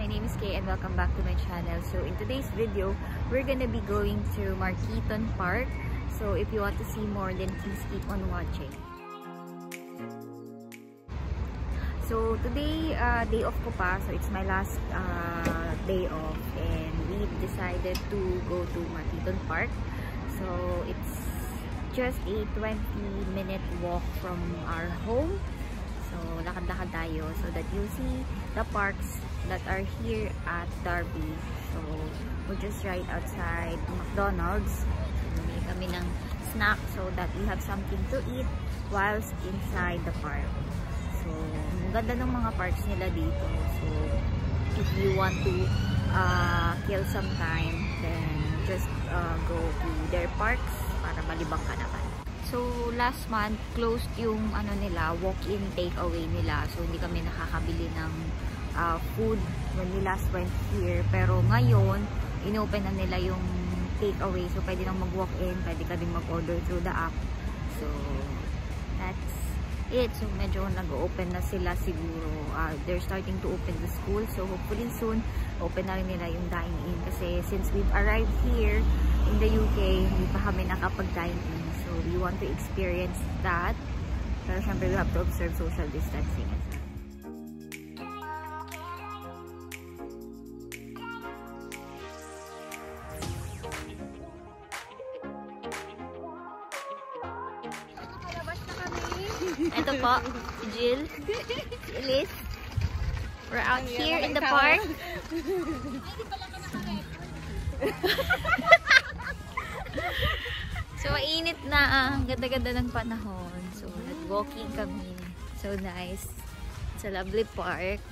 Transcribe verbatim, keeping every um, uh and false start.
my name is Kay and welcome back to my channel. So in today's video, we're gonna be going to Martinton Park. So if you want to see more, then please keep on watching. So today, uh, day off ko pa. So it's my last uh, day off and we decided to go to Martinton Park. So it's just a twenty minute walk from our home. So, lakad-lakad tayo so that you see the parks that are here at Derby. So, we're just right outside McDonald's. Bumili kami ng snack so that we have something to eat whilst inside the park. So, ang ganda ng mga parks nila dito. So, if you want to uh, kill some time, then just uh, go to their parks para malibang ka naman. So, last month, closed yung ano nila, walk-in takeaway nila. So, hindi kami nakakabili ng uh, food when we last went here. Pero ngayon, inopen na nila yung takeaway. So, pwede nang mag-walk-in, pwede ka din mag-order through the app. So, that's it. So, medyo nag-open na sila siguro. Uh, they're starting to open the school. So, hopefully soon, open na rin nila yung dine-in. Kasi since we've arrived here in the U K, hindi pa kami nakapag-dine-in. So, we want to experience that. Pero syempre, we have to observe social distancing. Palabas na kami! Ito po, si Jill, si Elise. We're out here in the park. Ay, di pala ka nakaret. So, mainit na. Ang ganda-ganda ng panahon. So, nag-walking kami. So nice. It's a lovely park.